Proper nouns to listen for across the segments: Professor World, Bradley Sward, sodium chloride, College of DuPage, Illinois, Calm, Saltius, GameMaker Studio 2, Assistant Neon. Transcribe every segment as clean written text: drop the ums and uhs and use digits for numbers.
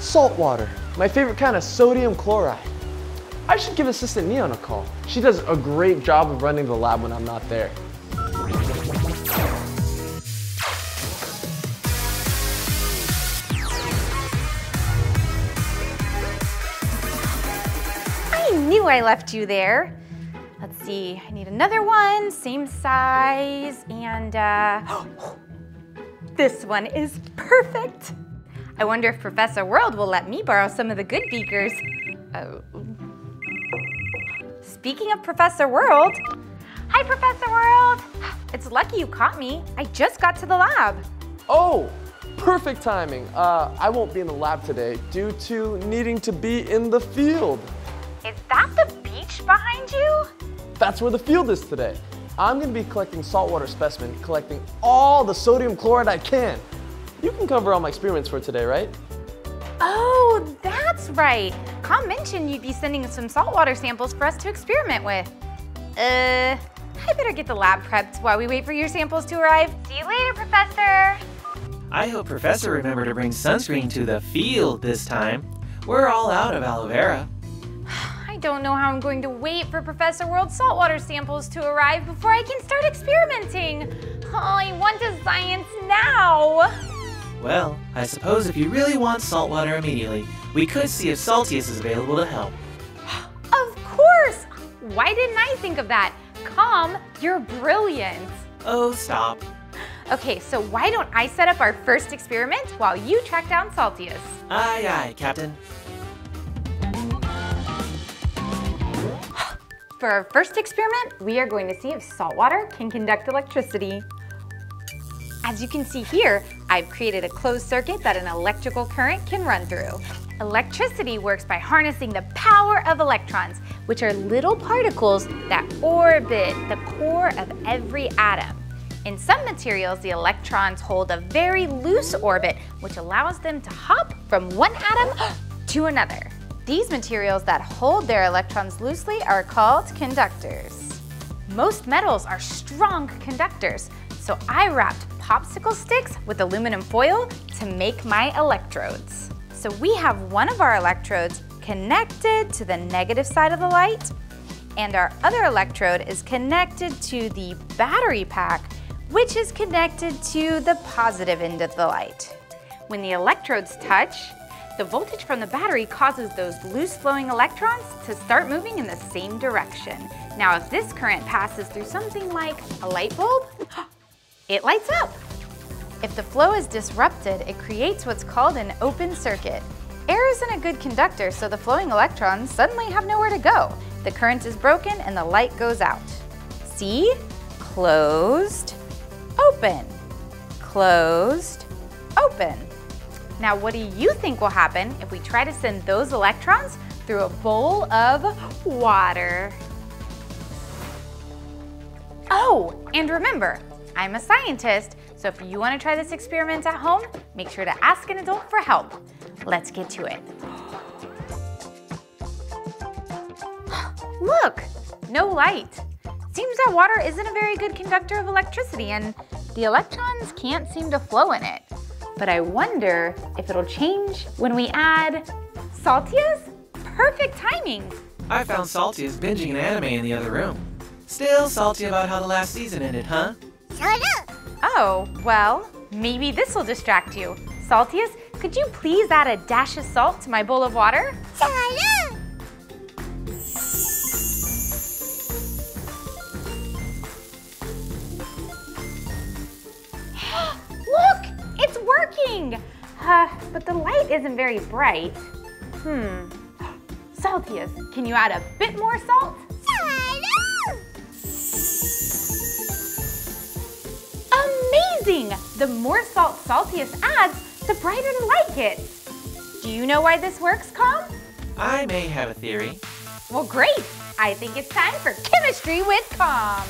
Salt water, my favorite kind of sodium chloride. I should give Assistant Neon a call. She does a great job of running the lab when I'm not there. I knew I left you there. Let's see, I need another one, same size, and this one is perfect. I wonder if Professor World will let me borrow some of the good beakers. Oh. Speaking of Professor World, hi Professor World! It's lucky you caught me. I just got to the lab. Oh, perfect timing. I won't be in the lab today due to needing to be in the field. Is that the beach behind you? That's where the field is today. I'm gonna be collecting saltwater specimen, collecting all the sodium chloride I can. You can cover all my experiments for today, right? Oh, that's right. Calm mentioned you'd be sending some saltwater samples for us to experiment with. I better get the lab prepped while we wait for your samples to arrive. See you later, Professor. I hope Professor remembered to bring sunscreen to the field this time. We're all out of aloe vera. I don't know how I'm going to wait for Professor World's saltwater samples to arrive before I can start experimenting. Oh, I want to science now. Well, I suppose if you really want saltwater immediately, we could see if Saltius is available to help. Of course! Why didn't I think of that? Calm, you're brilliant. Oh, stop. Okay, so why don't I set up our first experiment while you track down Saltius? Aye, aye, Captain. For our first experiment, we are going to see if saltwater can conduct electricity. As you can see here, I've created a closed circuit that an electrical current can run through. Electricity works by harnessing the power of electrons, which are little particles that orbit the core of every atom. In some materials, the electrons hold a very loose orbit, which allows them to hop from one atom to another. These materials that hold their electrons loosely are called conductors. Most metals are strong conductors, so I wrapped popsicle sticks with aluminum foil to make my electrodes. So we have one of our electrodes connected to the negative side of the light, and our other electrode is connected to the battery pack, which is connected to the positive end of the light. When the electrodes touch, the voltage from the battery causes those loose-flowing electrons to start moving in the same direction. Now, if this current passes through something like a light bulb, it lights up. If the flow is disrupted, it creates what's called an open circuit. Air isn't a good conductor, so the flowing electrons suddenly have nowhere to go. The current is broken and the light goes out. See? Closed, open, closed, open. Now, what do you think will happen if we try to send those electrons through a bowl of water? Oh, and remember, I'm a scientist, so if you want to try this experiment at home, make sure to ask an adult for help. Let's get to it. Look, no light. Seems that water isn't a very good conductor of electricity and the electrons can't seem to flow in it. But I wonder if it'll change when we add Saltius? Perfect timing. I found Saltius binging an anime in the other room. Still salty about how the last season ended, huh? Oh, well, maybe this will distract you. Saltius, could you please add a dash of salt to my bowl of water? Look, it's working! But the light isn't very bright. Saltius, can you add a bit more salt? Amazing! The more salt Saltius adds, the brighter the light gets. Do you know why this works, Calm? I may have a theory. Well, great! I think it's time for Chemistry with Calm.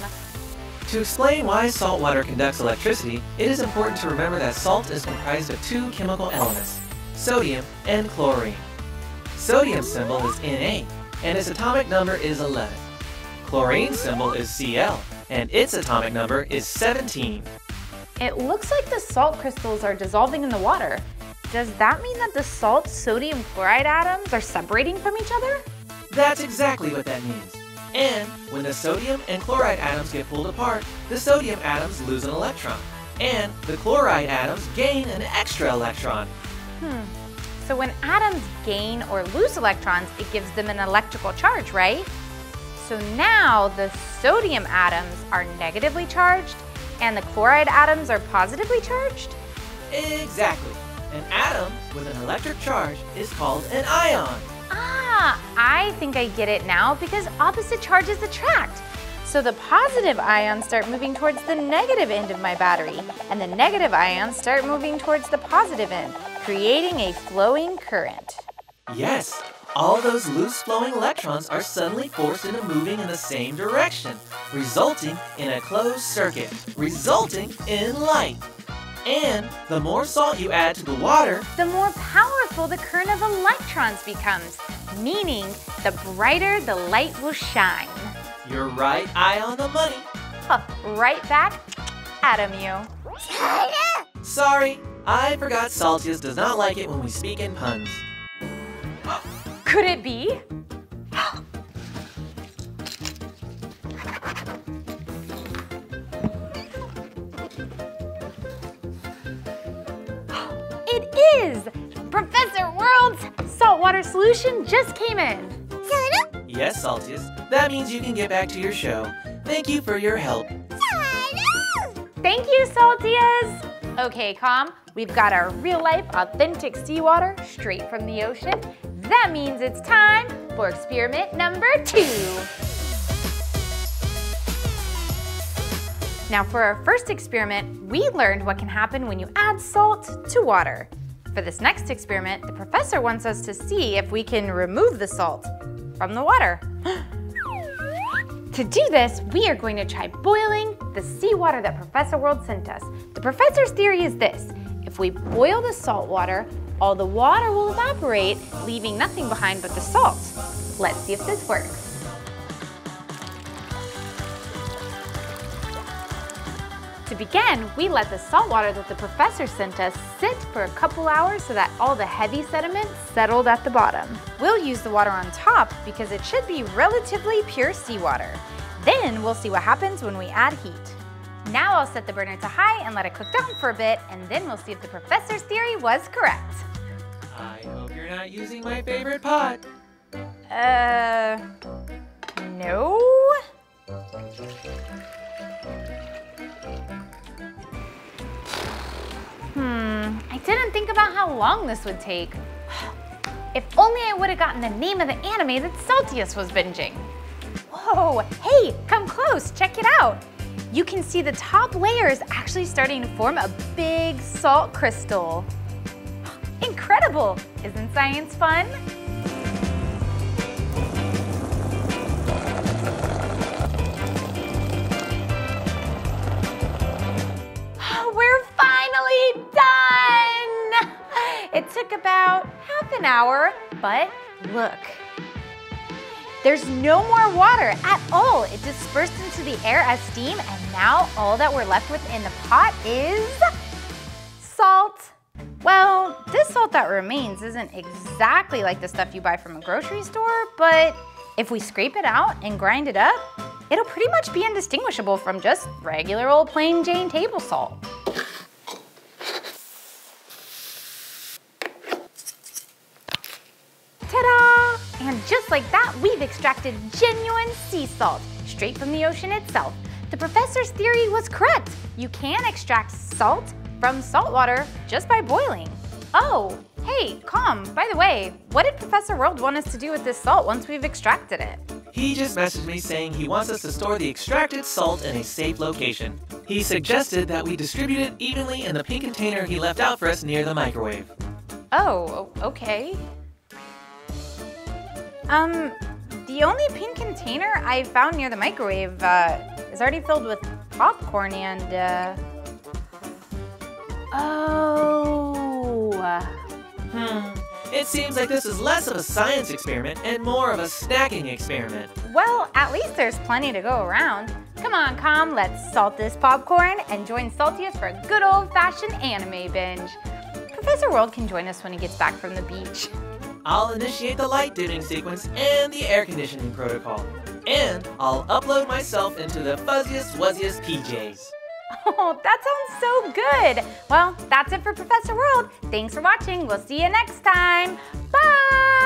To explain why salt water conducts electricity, it is important to remember that salt is comprised of two chemical elements, sodium and chlorine. Sodium's symbol is Na, and its atomic number is 11. Chlorine's symbol is Cl, and its atomic number is 17. It looks like the salt crystals are dissolving in the water. Does that mean that the salt-sodium chloride atoms are separating from each other? That's exactly what that means. And when the sodium and chloride atoms get pulled apart, the sodium atoms lose an electron. And the chloride atoms gain an extra electron. So when atoms gain or lose electrons, it gives them an electrical charge, right? So now the sodium atoms are negatively charged and the chloride atoms are positively charged? Exactly. An atom with an electric charge is called an ion. Ah, I think I get it now because opposite charges attract. So the positive ions start moving towards the negative end of my battery, and the negative ions start moving towards the positive end, creating a flowing current. Yes, all those loose flowing electrons are suddenly forced into moving in the same direction, resulting in a closed circuit, resulting in light. And the more salt you add to the water, the more powerful the current of electrons becomes, meaning the brighter the light will shine. You're right, eye on the money. Huh, right back at 'em, you. Sorry, I forgot Saltius does not like it when we speak in puns. Could it be? Is. Professor World's saltwater solution just came in. Yes, Saltius. That means you can get back to your show. Thank you for your help. Thank you, Saltius. Okay, Calm. We've got our real-life, authentic seawater straight from the ocean. That means it's time for experiment number 2. Now, for our first experiment, we learned what can happen when you add salt to water. For this next experiment, the professor wants us to see if we can remove the salt from the water. To do this, we are going to try boiling the seawater that Professor World sent us. The professor's theory is this: if we boil the salt water, all the water will evaporate, leaving nothing behind but the salt. Let's see if this works. To begin, we let the salt water that the professor sent us sit for a couple hours so that all the heavy sediment settled at the bottom. We'll use the water on top because it should be relatively pure seawater. Then we'll see what happens when we add heat. Now I'll set the burner to high and let it cook down for a bit, and then we'll see if the professor's theory was correct. I hope you're not using my favorite pot. No? I didn't think about how long this would take. If only I would have gotten the name of the anime that Saltius was binging. Whoa, hey, come close, check it out. You can see the top layer is actually starting to form a big salt crystal. Incredible, isn't science fun? It took about half an hour, but look. There's no more water at all. It dispersed into the air as steam, and now all that we're left with in the pot is salt. Well, this salt that remains isn't exactly like the stuff you buy from a grocery store, but if we scrape it out and grind it up, it'll pretty much be indistinguishable from just regular old plain Jane table salt. And just like that, we've extracted genuine sea salt straight from the ocean itself. The professor's theory was correct. You can extract salt from salt water just by boiling. Oh, hey, Calm, by the way, what did Professor World want us to do with this salt once we've extracted it? He just messaged me saying he wants us to store the extracted salt in a safe location. He suggested that we distribute it evenly in the pink container he left out for us near the microwave. Oh, okay. The only pink container I found near the microwave is already filled with popcorn and, It seems like this is less of a science experiment and more of a snacking experiment. Well, at least there's plenty to go around. Come on, Calm, let's salt this popcorn and join Saltius for a good old-fashioned anime binge. Professor World can join us when he gets back from the beach. I'll initiate the light dimming sequence and the air conditioning protocol. And I'll upload myself into the fuzziest, wuzziest PJs. Oh, that sounds so good. Well, that's it for Professor World. Thanks for watching. We'll see you next time. Bye!